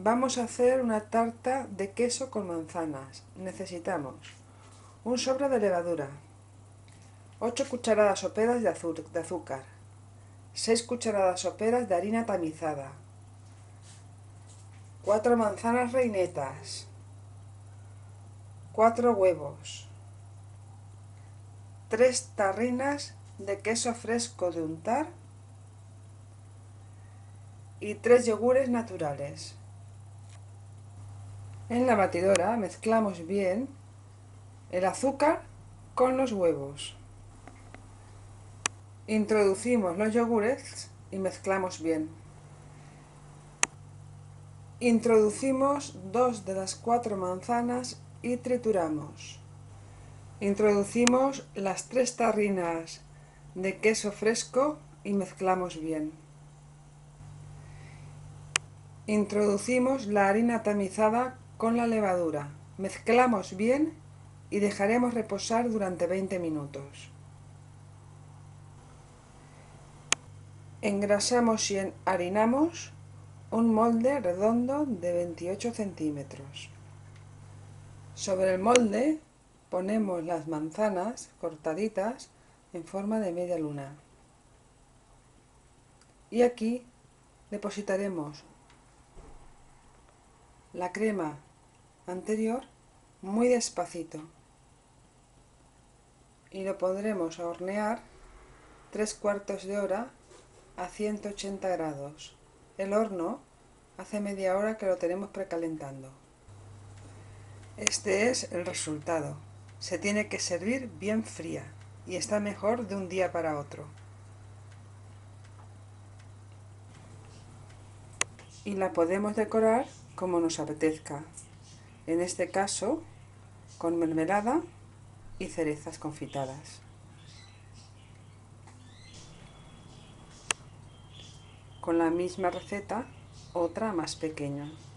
Vamos a hacer una tarta de queso con manzanas. Necesitamos un sobre de levadura, 8 cucharadas soperas de azúcar, 6 cucharadas soperas de harina tamizada, 4 manzanas reinetas, 4 huevos, 3 tarrinas de queso fresco de untar y 3 yogures naturales. En la batidora mezclamos bien el azúcar con los huevos. Introducimos los yogures y mezclamos bien. Introducimos 2 de las 4 manzanas y trituramos. Introducimos las 3 tarrinas de queso fresco y mezclamos bien. Introducimos la harina tamizada con la levadura, mezclamos bien y dejaremos reposar durante 20 minutos. Engrasamos y enharinamos un molde redondo de 28 centímetros. Sobre el molde ponemos las manzanas cortaditas en forma de media luna. Y aquí depositaremos la crema anterior muy despacito y lo pondremos a hornear 3/4 de hora a 180 grados. El horno hace media hora que lo tenemos precalentando. Este es el resultado. Se tiene que servir bien fría y está mejor de un día para otro. Y la podemos decorar como nos apetezca. En este caso, con mermelada y cerezas confitadas. Con la misma receta, otra más pequeña.